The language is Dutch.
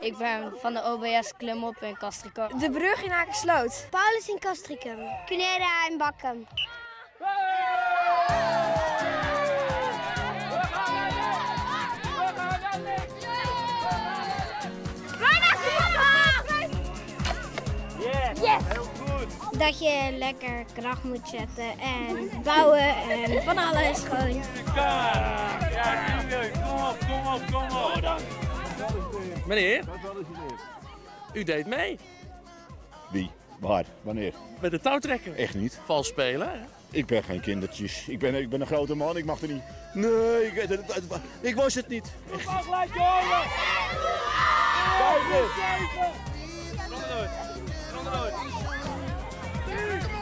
Ik ben van de OBS Klimop in Castricum. De brug in Akersloot. Paulus in Castricum. Cunera in Bakkum. Yes! Heel goed! Dat je lekker kracht moet zetten en bouwen en van alles gewoon. Ja, leuk. Kom op. Meneer, u deed mee. Wie? Waar? Wanneer? Met de touwtrekker. Echt niet. Vals spelen, hè? Ik ben geen kindertjes. Ik ben een grote man, ik mag er niet. Nee, ik was het niet. Echt. Kijk,